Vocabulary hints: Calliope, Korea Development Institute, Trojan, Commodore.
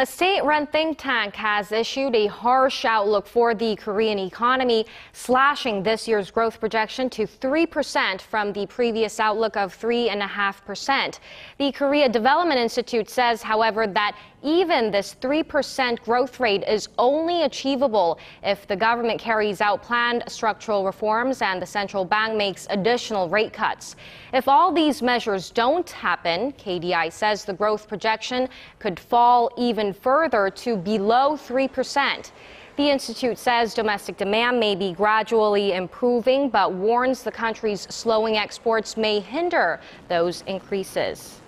A state-run think tank has issued a harsh outlook for the Korean economy, slashing this year's growth projection to 3% from the previous outlook of 3.5%. The Korea Development Institute says, however, that even this 3% growth rate is only achievable if the government carries out planned structural reforms and the central bank makes additional rate cuts. If all these measures don't happen, KDI says the growth projection could fall even further to below 3%. The institute says domestic demand may be gradually improving, but warns the country's slowing exports may hinder those increases.